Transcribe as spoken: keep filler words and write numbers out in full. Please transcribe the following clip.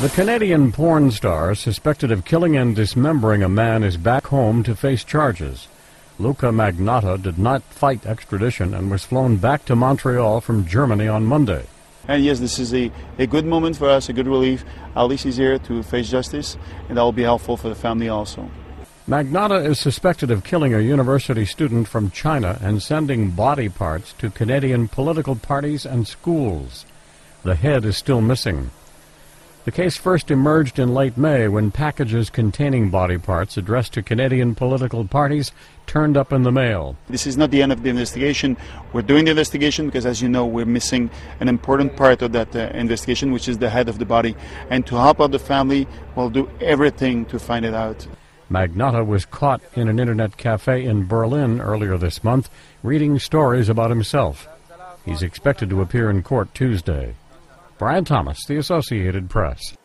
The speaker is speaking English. The Canadian porn star suspected of killing and dismembering a man is back home to face charges. Luka Magnotta did not fight extradition and was flown back to Montreal from Germany on Monday. And yes, this is a, a good moment for us, a good relief. At least he's here to face justice, and that will be helpful for the family also. Magnotta is suspected of killing a university student from China and sending body parts to Canadian political parties and schools. The head is still missing. The case first emerged in late May when packages containing body parts addressed to Canadian political parties turned up in the mail. This is not the end of the investigation. We're doing the investigation because, as you know, we're missing an important part of that uh, investigation, which is the head of the body. And to help out the family, we'll do everything to find it out. Magnotta was caught in an internet cafe in Berlin earlier this month, reading stories about himself. He's expected to appear in court Tuesday. Brian Thomas, The Associated Press.